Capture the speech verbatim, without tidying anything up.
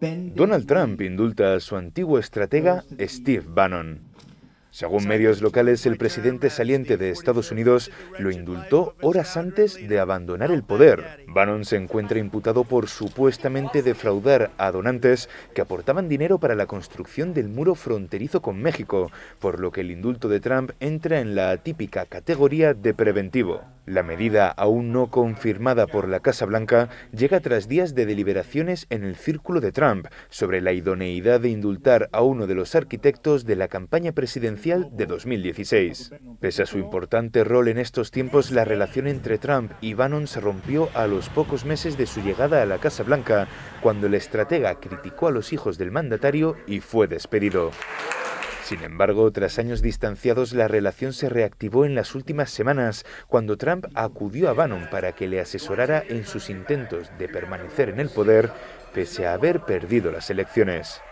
Donald Trump indulta a su antiguo estratega Steve Bannon. Según medios locales, el presidente saliente de Estados Unidos lo indultó horas antes de abandonar el poder. Bannon se encuentra imputado por supuestamente defraudar a donantes que aportaban dinero para la construcción del muro fronterizo con México, por lo que el indulto de Trump entra en la atípica categoría de preventivo. La medida, aún no confirmada por la Casa Blanca, llega tras días de deliberaciones en el círculo de Trump sobre la idoneidad de indultar a uno de los arquitectos de la campaña presidencial de dos mil dieciséis. Pese a su importante rol en estos tiempos, la relación entre Trump y Bannon se rompió a los pocos meses de su llegada a la Casa Blanca, cuando el estratega criticó a los hijos del mandatario y fue despedido. Sin embargo, tras años distanciados, la relación se reactivó en las últimas semanas, cuando Trump acudió a Bannon para que le asesorara en sus intentos de permanecer en el poder, pese a haber perdido las elecciones.